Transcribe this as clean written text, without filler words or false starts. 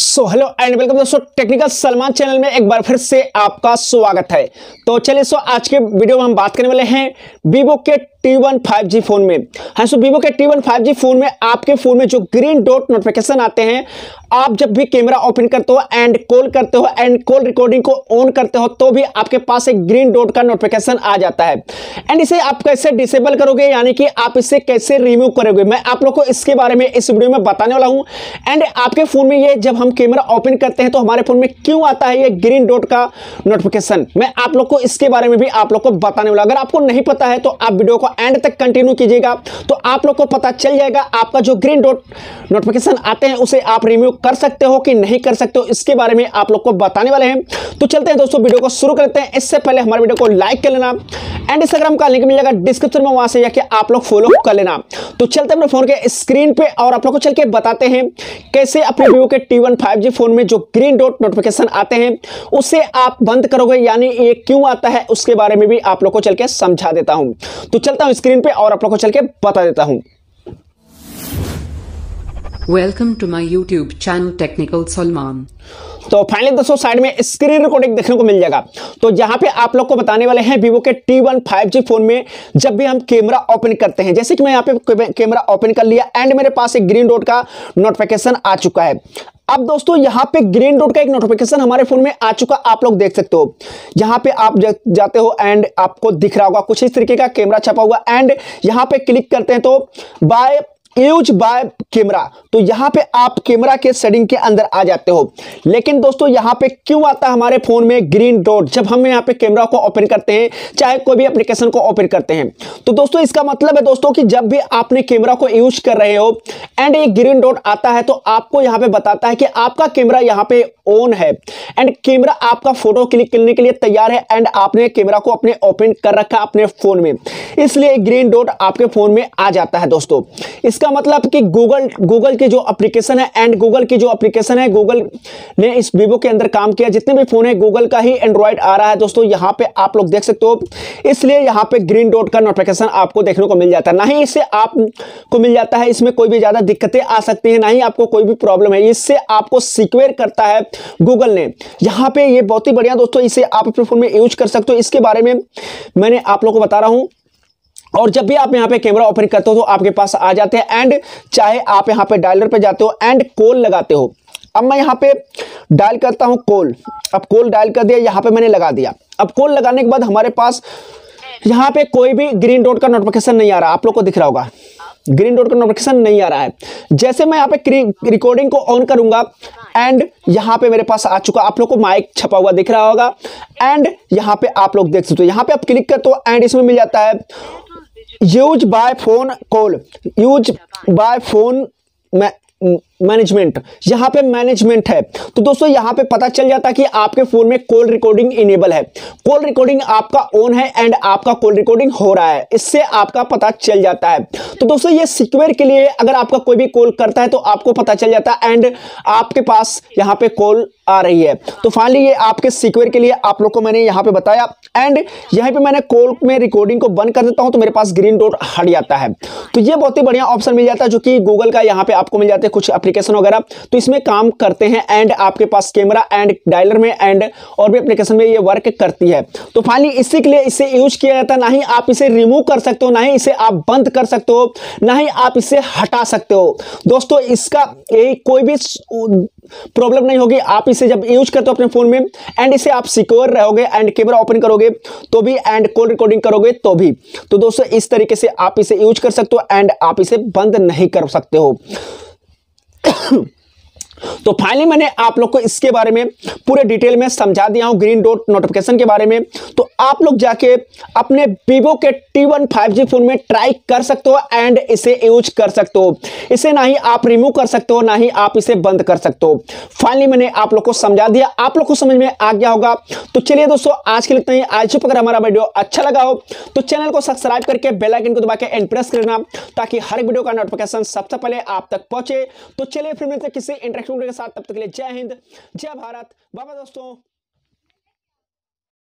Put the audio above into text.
So hello and welcome दोस्तों, technical Salman channel में एक बार फिर से आपका स्वागत है। तो चलिए सो आज के वीडियो में हम बात करने वाले हैं Vivo के T1 5G फोन में। हाँ सो Vivo के T1 5G फोन में आपके फोन में जो ग्रीन डॉट नोटिफिकेशन आते हैं, आप जब भी कैमरा ओपन करते हो एंड कॉल करते हो एंड कॉल रिकॉर्डिंग को ऑन करते हो तो भी आपके पास एक ग्रीन डॉट का नोटिफिकेशन आ जाता है। एंड इसे आप कैसे डिसेबल करोगे, यानी कि आप इसे कैसे रिमूव करोगे, मैं आप लोग को इसके बारे में इस वीडियो में बताने वाला हूँ। एंड आपके फोन में ये जब हम कैमरा ओपन करते हैं तो हमारे फोन में क्यों आता है ये ग्रीन डॉट का नोटिफिकेशन, मैं आप लोग को इसके बारे में भी आप लोग को बताने वाला। अगर आपको नहीं पता है तो आप वीडियो को एंड तक कंटिन्यू कीजिएगा तो आप लोग को पता चल जाएगा आपका जो ग्रीन डॉट नोटिफिकेशन आते हैं उसे आप रिमूव कर सकते हो कि नहीं कर सकते हो, इसके बारे में आप लोग को बताने वाले हैं। तो चलते हैं दोस्तों वीडियो को शुरू करते हैं। इससे पहले हमारे वीडियो को लाइक कर लेना एंड इंस्टाग्राम का लिंक मिलेगा डिस्क्रिप्शन में, वहां से जाके आप लोग फॉलो कर लेना। तो चलते हैं अपने फोन के स्क्रीन पे और आप लोग को चल के बताते हैं कैसे अपने Vivo के T1 5G फोन में जो ग्रीन डॉट नोटिफिकेशन आते हैं उसे आप बंद करोगे, यानी ये क्यों आता है उसके बारे में भी आप लोग को चल के समझा देता हूं। तो चलता हूं स्क्रीन पे और आप लोग को चल के बता देता हूं। Welcome to my YouTube channel technical Salman. तो फाइनली दोस्तों साइड में स्क्रीन रिकॉर्डिंग देखने को मिल जाएगा। तो यहाँ पे आप लोग को बताने वाले हैं Vivo के T1 5G फोन में जब भी हम कैमरा ओपन करते हैं, जैसे कि मैं यहाँ पे कैमरा ओपन कर लिया एंड मेरे पास एक ग्रीन डॉट का नोटिफिकेशन आ चुका है। अब दोस्तों यहाँ पे ग्रीन डॉट का एक नोटिफिकेशन हमारे फोन में आ चुका, आप लोग देख सकते हो। यहाँ पे आप जाते हो एंड आपको दिख रहा होगा कुछ इस तरीके का कैमरा छपा हुआ एंड यहाँ पे क्लिक करते हैं तो बाय यूज बाय कैमरा, तो यहां पे आप कैमरा के सेटिंग के अंदर आ जाते हो। लेकिन दोस्तों यहां पे क्यों आता है हमारे फोन में ग्रीन डॉट जब हम यहां पे कैमरा को ओपन करते हैं, चाहे कोई भी एप्लीकेशन को ओपन करते हैं? तो दोस्तों इसका मतलब है दोस्तों कि जब भी आपने कैमरा को यूज कर रहे हो एंड ये ग्रीन डॉट आता है तो आपको यहां पे बताता है कि आपका कैमरा यहां पे ऑन है एंड कैमरा आपका फोटो क्लिक करने के लिए तैयार है एंड आपने कैमरा को अपने ओपन कर रखा अपने फोन में, इसलिए ग्रीन डॉट आपके फोन में आ जाता है। दोस्तों इसका मतलब कि गूगल की जो एप्लीकेशन है एंड गूगल की जो एप्लीकेशन है, गूगल ने इस Vivo के अंदर काम किया, जितने भी फोन है गूगल का ही एंड्रॉइड आ रहा है दोस्तों, यहाँ पे आप लोग देख सकते हो। इसलिए यहाँ पे ग्रीन डॉट का नोटिफिकेशन आपको देखने को मिल जाता है, ना ही इससे आपको मिल जाता है इसमें कोई भी ज़्यादा दिक्कतें आ सकती हैं, ना ही आपको कोई भी प्रॉब्लम है, इससे आपको सिक्योर करता है गूगल ने। यहाँ पे ये बहुत ही बढ़िया दोस्तों, इसे आप अपने फोन में यूज कर सकते हो, इसके बारे में मैंने आप लोगों को बता रहा हूँ। और जब भी आप यहाँ पे कैमरा ओपन करते हो तो आपके पास आ जाते हैं एंड चाहे आप यहाँ पे डायलर पे जाते हो एंड कॉल लगाते हो। अब मैं यहाँ पे डायल करता हूँ कॉल, अब कॉल डायल कर दिया, यहाँ पे मैंने लगा दिया। अब कॉल लगाने के बाद हमारे पास यहाँ पे कोई भी ग्रीन डॉट का नोटिफिकेशन नहीं आ रहा, आप लोग को दिख रहा होगा ग्रीन डॉट का नोटिफिकेशन नहीं आ रहा है। जैसे मैं यहाँ पे रिकॉर्डिंग को ऑन करूंगा एंड यहाँ पे मेरे पास आ चुका, आप लोग को माइक छपा हुआ दिख रहा होगा एंड यहाँ पे आप लोग देख सकते हो। यहाँ पे आप क्लिक करते हो एंड इसमें मिल जाता है use by phone call, use by phone management, यहाँ पे मैनेजमेंट है। तो दोस्तों यहाँ पे पता चल जाता है कि आपके फोन में कॉल रिकॉर्डिंग इनेबल है, कॉल रिकॉर्डिंग आपका ऑन है एंड आपका कॉल रिकॉर्डिंग हो रहा है, इससे आपका पता चल जाता है। तो दोस्तों ये सिक्योर के लिए, अगर आपका कोई भी कॉल करता है तो आपको पता चल जाता है एंड आपके पास यहाँ पे कॉल आ रही है। तो फाइनली ये आपके सिक्योर के लिए आप लोग को मैंने यहाँ पे बताया एंड यहाँ पे मैंने कॉल में रिकॉर्डिंग को बंद कर देता हूँ तो मेरे पास ग्रीन डॉट हट जाता है। तो ये बहुत ही बढ़िया ऑप्शन मिल जाता है जो कि गूगल का यहाँ पे आपको मिल जाता है कुछ एप्लीकेशन वगैरह, तो इसमें काम करते हैं एंड आपके पास कैमरा एंड डायलर में एंड और भी एप्लीकेशन में ये वर्क करती है। तो फाइनली इसी के लिए इसे यूज किया जाता है, ना ही आप इसे रिमूव कर सकते हो, ना ही इसे आप बंद कर सकते हो, ना ही आप इसे हटा सकते हो। दोस्तों इसका यही कोई भी प्रॉब्लम नहीं होगी, आप इसे जब यूज करते हो अपने फोन में एंड इसे आप सिक्योर रहोगे एंड कैमरा ओपन करोगे तो भी एंड कॉल रिकॉर्डिंग करोगे तो भी। तो दोस्तों इस तरीके से आप इसे यूज कर सकते हो एंड आप इसे बंद नहीं कर सकते हो। तो फाइनली मैंने आप लोग को इसके बारे में पूरे डिटेल में समझा दिया हूं ग्रीन डॉट नोटिफिकेशन के बारे में। तो आप लोग जाके अपने Vivo के T1 5G फोन में ट्राई कर सकते हो एंड इसे यूज कर सकते हो, इसे ना ही आप रिमूव कर सकते हो, ना ही आप इसे बंद कर सकते हो। फाइनली मैंने आप लोग को समझा दिया, आप लोग को समझ में आ गया होगा। तो चलिए दोस्तों आज के लिए इतना ही। आज तक अगर हमारा वीडियो अच्छा लगा हो तो चैनल को सब्सक्राइब करके बेल आइकन को दबा के एंड प्रेस करना ताकि हर वीडियो का नोटिफिकेशन सबसे पहले आप तक पहुंचे। तो चलिए फिर मिलते किसी इंटरेक्शन के साथ, तब तक के लिए जय हिंद, जय भारत, बाय बाय दोस्तों।